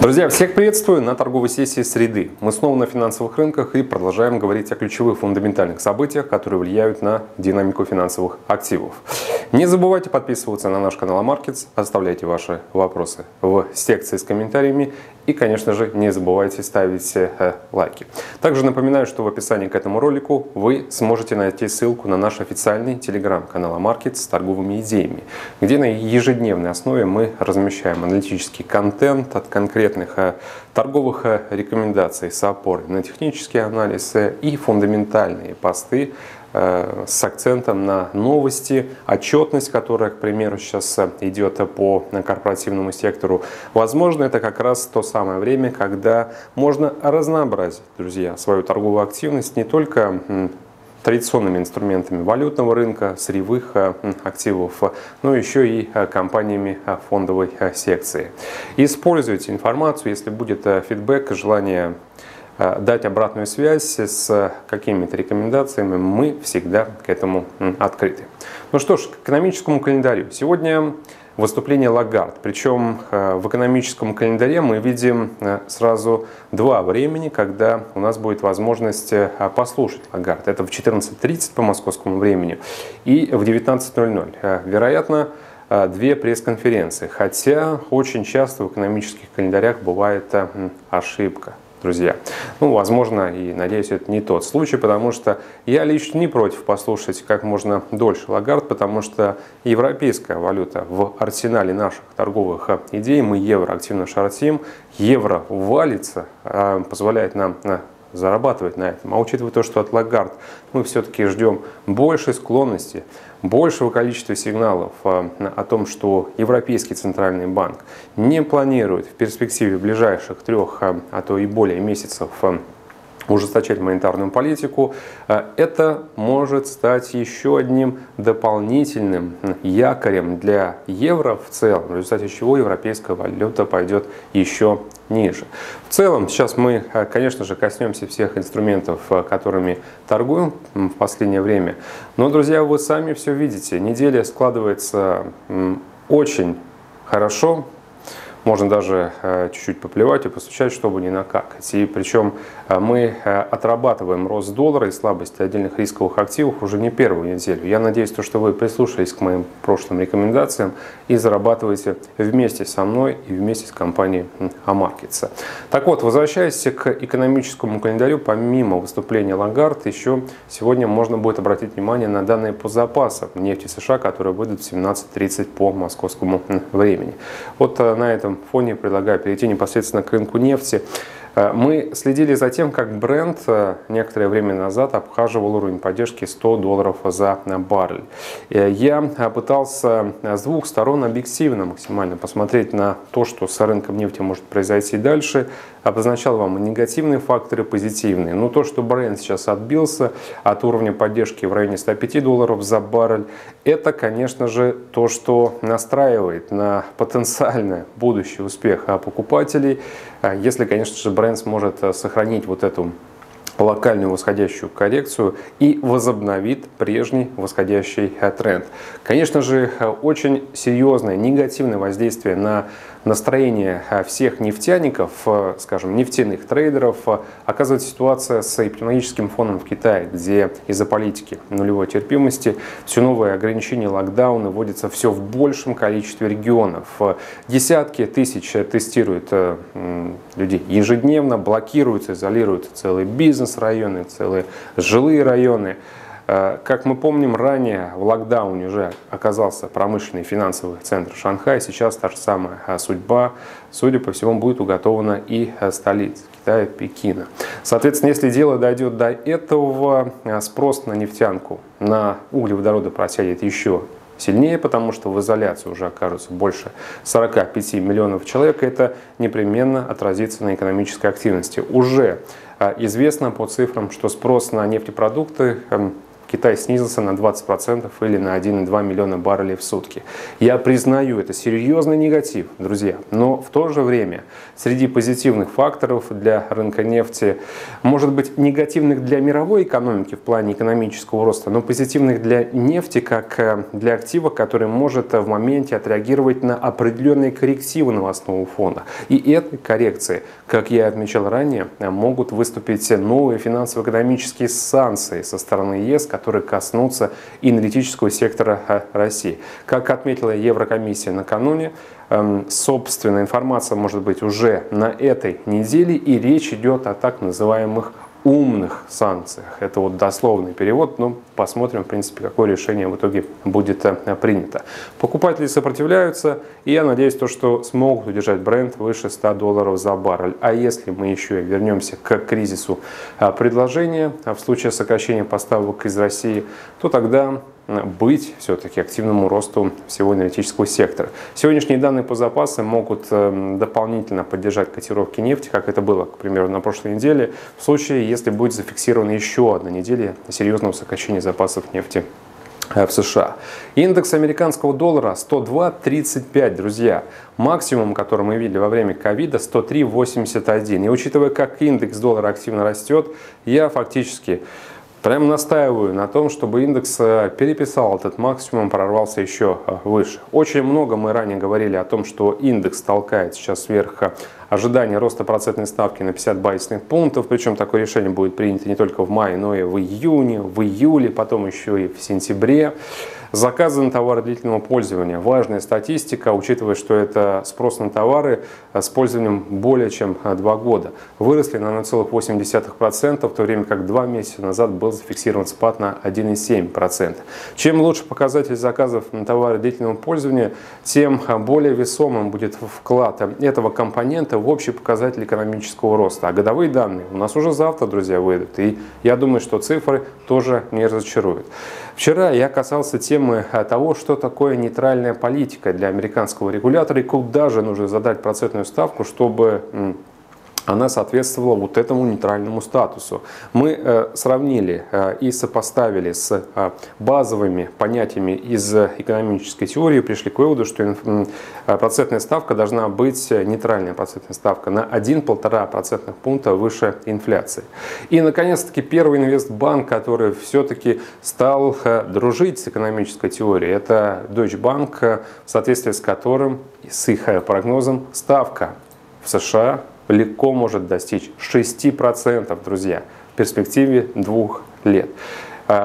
Друзья, всех приветствую на торговой сессии среды. Мы снова на финансовых рынках и продолжаем говорить о ключевых фундаментальных событиях, которые влияют на динамику финансовых активов. Не забывайте подписываться на наш канал AMarkets, оставляйте ваши вопросы в секции с комментариями и, конечно же, не забывайте ставить лайки. Также напоминаю, что в описании к этому ролику вы сможете найти ссылку на наш официальный телеграм-канал AMarkets с торговыми идеями, где на ежедневной основе мы размещаем аналитический контент от конкретных торговых рекомендаций с опорой на технический анализ и фундаментальные посты с акцентом на новости, отчетность, которая, к примеру, сейчас идет по корпоративному сектору. Возможно, это как раз то самое время, когда можно разнообразить, друзья, свою торговую активность не только традиционными инструментами валютного рынка, сырьевых активов, но еще и компаниями фондовой секции. Используйте информацию, если будет фидбэк, желание дать обратную связь с какими-то рекомендациями, мы всегда к этому открыты. Ну что ж, к экономическому календарю. Сегодня выступление Лагард. Причем в экономическом календаре мы видим сразу два времени, когда у нас будет возможность послушать Лагард. Это в 14:30 по московскому времени и в 19:00. Вероятно, две пресс-конференции. Хотя очень часто в экономических календарях бывает ошибка, друзья. Ну, возможно, и надеюсь, это не тот случай, потому что я лично не против послушать как можно дольше Лагард, потому что европейская валюта в арсенале наших торговых идей. Мы евро активно шортим, евро валится, позволяет нам зарабатывать на этом. А учитывая то, что от Лагард мы все-таки ждем большей склонности, большего количества сигналов о том, что Европейский Центральный Банк не планирует в перспективе ближайших трех, а то и более месяцев ужесточать монетарную политику, это может стать еще одним дополнительным якорем для евро в целом, в результате чего европейская валюта пойдет еще ниже. В целом, сейчас мы, конечно же, коснемся всех инструментов, которыми торгуем в последнее время. Но, друзья, вы сами все видите. Неделя складывается очень хорошо. Можно даже чуть-чуть поплевать и постучать, чтобы не накакать. И причем мы отрабатываем рост доллара и слабость отдельных рисковых активов уже не первую неделю. Я надеюсь, что вы прислушались к моим прошлым рекомендациям и зарабатываете вместе со мной и вместе с компанией AMarkets. Так вот, возвращаясь к экономическому календарю, помимо выступления Лагард, еще сегодня можно будет обратить внимание на данные по запасам нефти США, которые выйдут в 17:30 по московскому времени. Вот на этом фоне предлагаю перейти непосредственно к рынку нефти. Мы следили за тем, как Brent некоторое время назад обхаживал уровень поддержки $100 за баррель. Я пытался с двух сторон объективно максимально посмотреть на то, что с рынком нефти может произойти дальше. Обозначал вам и негативные факторы, и позитивные. Но то, что Brent сейчас отбился от уровня поддержки в районе $105 за баррель, это, конечно же, то, что настраивает на потенциальный будущий успех покупателей, если, конечно же, Brent сможет сохранить вот эту локальную восходящую коррекцию и возобновит прежний восходящий тренд. Конечно же, очень серьезное негативное воздействие на настроение всех нефтяников, скажем, нефтяных трейдеров, оказывает ситуация с эпидемиологическим фоном в Китае, где из-за политики нулевой терпимости все новые ограничения, локдауна вводятся все в большем количестве регионов. Десятки тысяч тестируют людей ежедневно, блокируются, изолируются целый бизнес, районы, целые жилые районы. Как мы помним, ранее в локдауне уже оказался промышленный финансовый центр Шанхая. Сейчас та же самая судьба, судя по всему, будет уготована и столице Китая, Пекина. Соответственно, если дело дойдет до этого, спрос на нефтянку, на углеводороды просядет еще сильнее, потому что в изоляции уже окажутся больше 45 миллионов человек. Это непременно отразится на экономической активности. Уже известно по цифрам, что спрос на нефтепродукты в Китай снизился на 20% или на 1,2 миллиона баррелей в сутки. Я признаю, это серьезный негатив, друзья, но в то же время среди позитивных факторов для рынка нефти, может быть, негативных для мировой экономики в плане экономического роста, но позитивных для нефти как для актива, который может в моменте отреагировать на определенные коррективы новостного фонда. И этой коррекции, как я отмечал ранее, могут выступить новые финансово-экономические санкции со стороны ЕС, которые коснутся энергетического сектора России. Как отметила Еврокомиссия накануне, собственная информация может быть уже на этой неделе, и речь идет о так называемых умных санкциях. Это вот дословный перевод, но посмотрим, в принципе, какое решение в итоге будет принято. Покупатели сопротивляются, и я надеюсь, что смогут удержать Brent выше $100 за баррель. А если мы еще вернемся к кризису предложения, в случае сокращения поставок из России, то тогда быть все-таки активному росту всего энергетического сектора. Сегодняшние данные по запасам могут дополнительно поддержать котировки нефти, как это было, к примеру, на прошлой неделе, в случае, если будет зафиксирована еще одна неделя серьезного сокращения запасов нефти в США. Индекс американского доллара 102.35, друзья. Максимум, который мы видели во время ковида, 103.81. И учитывая, как индекс доллара активно растет, я фактически прям настаиваю на том, чтобы индекс переписал этот максимум, прорвался еще выше. Очень много мы ранее говорили о том, что индекс толкает сейчас вверх ожидание роста процентной ставки на 50 базисных пунктов. Причем такое решение будет принято не только в мае, но и в июне, в июле, потом еще и в сентябре. Заказы на товары длительного пользования. Важная статистика, учитывая, что это спрос на товары с пользованием более чем 2 года. Выросли на 0,8%, в то время как 2 месяца назад был зафиксирован спад на 1,7%. Чем лучше показатель заказов на товары длительного пользования, тем более весомым будет вклад этого компонента в общий показатель экономического роста. А годовые данные у нас уже завтра, друзья, выйдут. И я думаю, что цифры тоже не разочаруют. Вчера я касался темы того, что такое нейтральная политика для американского регулятора и куда же нужно задать процентную ставку, чтобы она соответствовала вот этому нейтральному статусу. Мы сравнили и сопоставили с базовыми понятиями из экономической теории и пришли к выводу, что процентная ставка должна быть нейтральная процентная ставка на 1-1,5 процентных пункта выше инфляции. И, наконец-таки, первый инвестбанк, который все-таки стал дружить с экономической теорией, это Deutsche Bank, в соответствии с которым, с их прогнозом, ставка в США легко может достичь 6%, друзья, в перспективе 2 лет.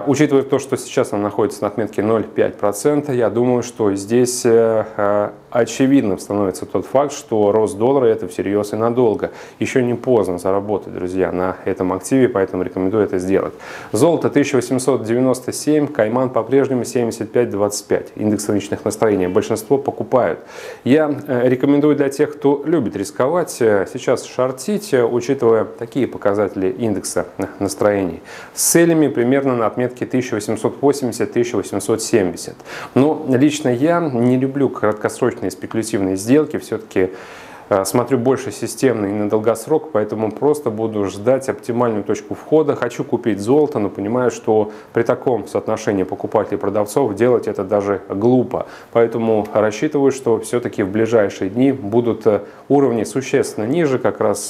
Учитывая то, что сейчас она находится на отметке 0,5%, я думаю, что здесь очевидным становится тот факт, что рост доллара – это всерьез и надолго. Еще не поздно заработать, друзья, на этом активе, поэтому рекомендую это сделать. Золото 1897, Кайман по-прежнему 75.25, индекс рыночных настроений. Большинство покупают. Я рекомендую для тех, кто любит рисковать, сейчас шортить, учитывая такие показатели индекса настроений, с целями примерно на отметке 1880-1870. Но лично я не люблю краткосрочные спекулятивные сделки, все-таки смотрю больше системно и на долгосрок, поэтому просто буду ждать оптимальную точку входа. Хочу купить золото, но понимаю, что при таком соотношении покупателей и продавцов делать это даже глупо. Поэтому рассчитываю, что все-таки в ближайшие дни будут уровни существенно ниже, как раз,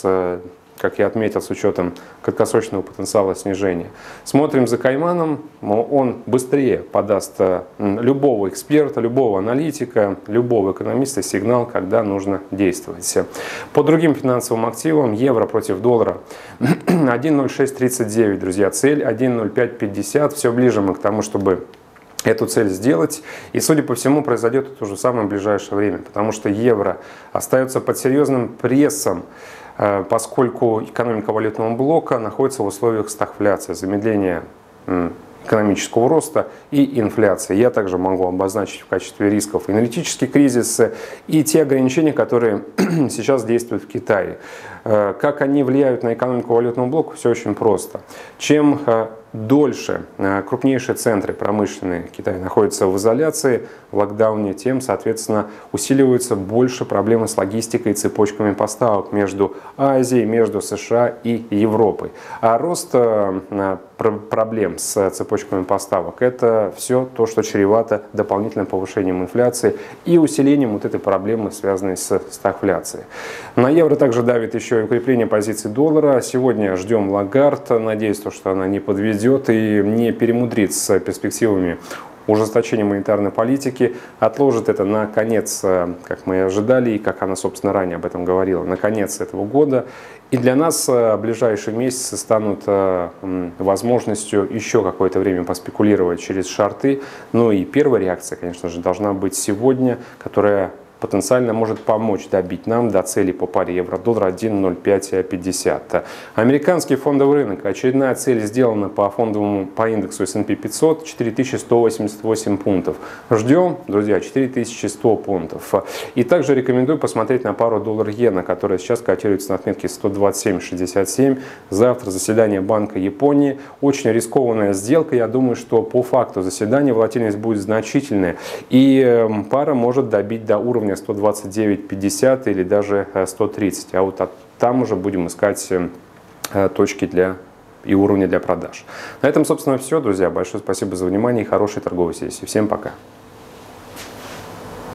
как я отметил, с учетом краткосрочного потенциала снижения. Смотрим за Кайманом. Он быстрее подаст любого эксперта, любого аналитика, любого экономиста сигнал, когда нужно действовать. По другим финансовым активам, евро против доллара 1,0639, друзья, цель 1,0550. Все ближе мы к тому, чтобы эту цель сделать, и, судя по всему, произойдет это уже в самое ближайшее время, потому что евро остается под серьезным прессом, поскольку экономика валютного блока находится в условиях стагфляции, замедления экономического роста и инфляции. Я также могу обозначить в качестве рисков энергетический кризис и те ограничения, которые сейчас действуют в Китае. Как они влияют на экономику валютного блока, все очень просто. Чем дольше крупнейшие центры промышленные Китая находятся в изоляции, в локдауне, тем, соответственно, усиливаются больше проблемы с логистикой и цепочками поставок между Азией, между США и Европой. А рост проблем с цепочками поставок – это все то, что чревато дополнительным повышением инфляции и усилением вот этой проблемы, связанной с стагфляцией. На евро также давит еще и укрепление позиций доллара. Сегодня ждем Лагард, надеюсь, что она не подведет и не перемудрит с перспективами ужесточения монетарной политики, отложит это на конец, как мы и ожидали, и как она, собственно, ранее об этом говорила, на конец этого года. И для нас ближайшие месяцы станут возможностью еще какое-то время поспекулировать через шорты. Ну и первая реакция, конечно же, должна быть сегодня, которая потенциально может помочь добить нам до цели по паре евро-доллар 1.0550. Американский фондовый рынок. Очередная цель сделана по индексу S&P 500 4188 пунктов. Ждем, друзья, 4100 пунктов. И также рекомендую посмотреть на пару доллар-иена, которая сейчас котируется на отметке 127.67. Завтра заседание Банка Японии. Очень рискованная сделка. Я думаю, что по факту заседания волатильность будет значительная. И пара может добить до уровня 129.50 или даже 130, а вот там уже будем искать точки и уровни для продаж. На этом, собственно, все, друзья. Большое спасибо за внимание и хорошей торговой сессии. Всем пока!